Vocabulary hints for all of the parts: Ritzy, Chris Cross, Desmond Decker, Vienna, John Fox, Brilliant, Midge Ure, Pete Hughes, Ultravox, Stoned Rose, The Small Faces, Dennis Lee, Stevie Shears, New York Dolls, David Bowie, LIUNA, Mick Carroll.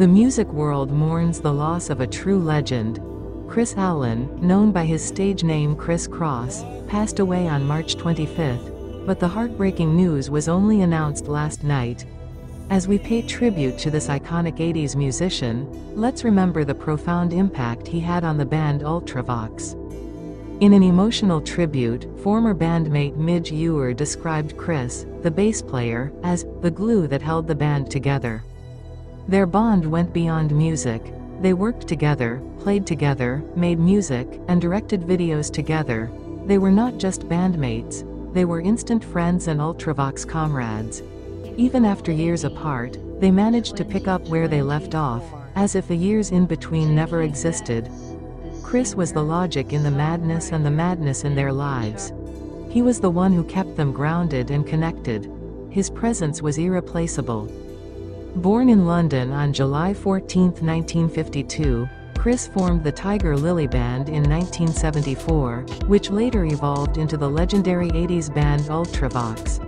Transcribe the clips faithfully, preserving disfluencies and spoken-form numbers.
The music world mourns the loss of a true legend. Chris Howlin, known by his stage name Chris Cross, passed away on March twenty-fifth, but the heartbreaking news was only announced last night. As we pay tribute to this iconic eighties musician, let's remember the profound impact he had on the band Ultravox. In an emotional tribute, former bandmate Midge Ure described Chris, the bass player, as the glue that held the band together. Their bond went beyond music. They worked together, played together, made music, and directed videos together. They were not just bandmates, they were instant friends and Ultravox comrades. Even after years apart, they managed to pick up where they left off, as if the years in between never existed. Chris was the logic in the madness and the madness in their lives. He was the one who kept them grounded and connected. His presence was irreplaceable. Born in London on July fourteenth, nineteen fifty-two, Chris formed the Tiger Lily Band in nineteen seventy-four, which later evolved into the legendary eighties band Ultravox.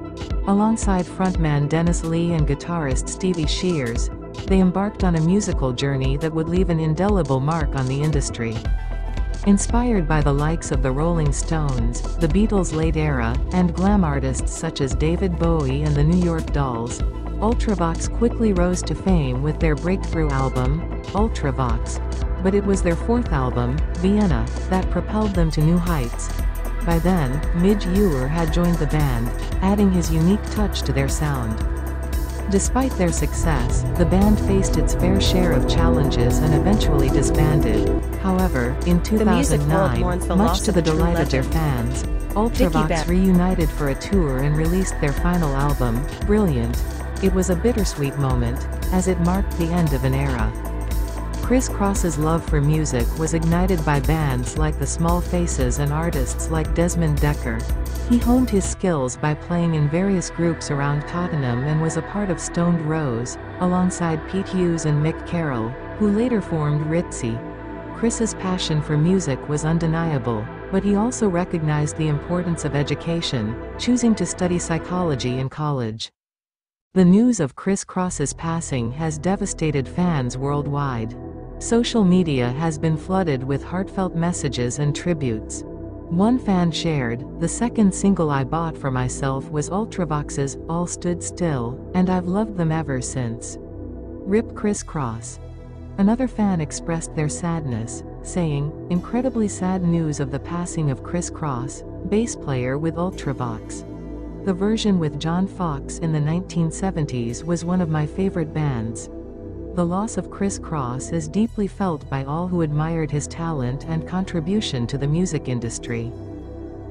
Alongside frontman Dennis Lee and guitarist Stevie Shears, they embarked on a musical journey that would leave an indelible mark on the industry. Inspired by the likes of the Rolling Stones, the Beatles' late era, and glam artists such as David Bowie and the New York Dolls, Ultravox quickly rose to fame with their breakthrough album, Ultravox. But it was their fourth album, Vienna, that propelled them to new heights. By then, Midge Ure had joined the band, adding his unique touch to their sound. Despite their success, the band faced its fair share of challenges and eventually disbanded. However, in two thousand nine, much to the delight of their fans, Ultravox reunited for a tour and released their final album, Brilliant. It was a bittersweet moment, as it marked the end of an era. Chris Cross's love for music was ignited by bands like The Small Faces and artists like Desmond Decker. He honed his skills by playing in various groups around Tottenham and was a part of Stoned Rose, alongside Pete Hughes and Mick Carroll, who later formed Ritzy. Chris's passion for music was undeniable, but he also recognized the importance of education, choosing to study psychology in college. The news of Chris Cross's passing has devastated fans worldwide. Social media has been flooded with heartfelt messages and tributes. One fan shared, "The second single I bought for myself was Ultravox's, All Stood Still, and I've loved them ever since. R I P Chris Cross." Another fan expressed their sadness, saying, "Incredibly sad news of the passing of Chris Cross, bass player with Ultravox. The version with John Fox in the nineteen seventies was one of my favorite bands." The loss of Chris Cross is deeply felt by all who admired his talent and contribution to the music industry.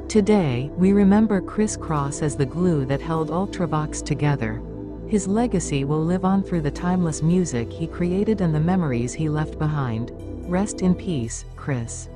Today, we remember Chris Cross as the glue that held Ultravox together. His legacy will live on through the timeless music he created and the memories he left behind. Rest in peace, Chris.